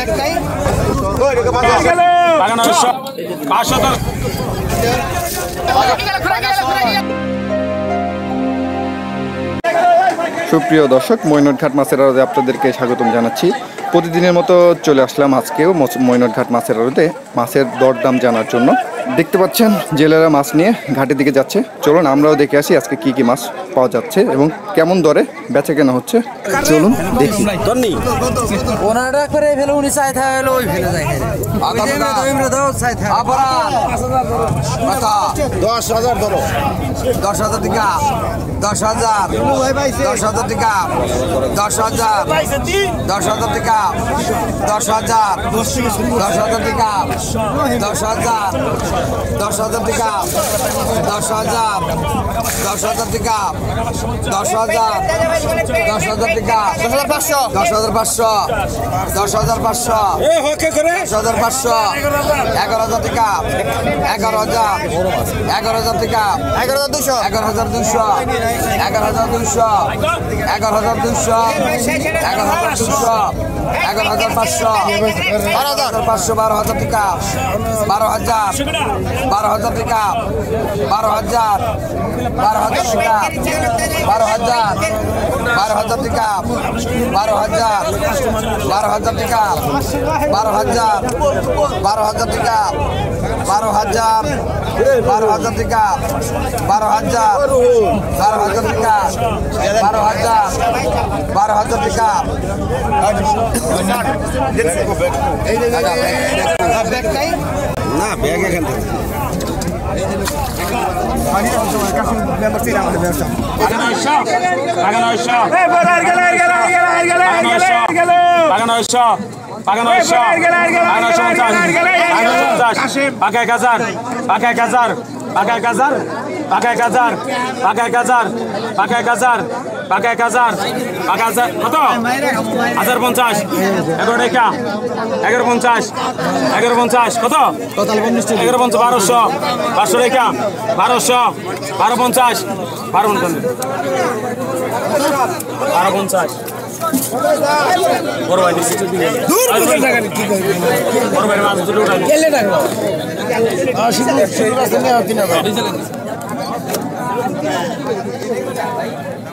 সুপ্রিয় দর্শক মৈনট ঘাট মাছের আড়তে আপনাদেরকে স্বাগতম জানাচ্ছি। প্রতিদিনের মতো চলে আসলাম আজকেও মৈনট ঘাট মাছের আড়তে মাছের দরদাম জানার জন্য। দেখতে পাচ্ছেন জেলেরা মাছ নিয়ে ঘাটের দিকে যাচ্ছে, চলুন আমরাও দেখে আসি আজকে কি কি মাছ পাওয়া যাচ্ছে এবং কেমন দরে বেচা কেনা হচ্ছে, চলুন দেখি।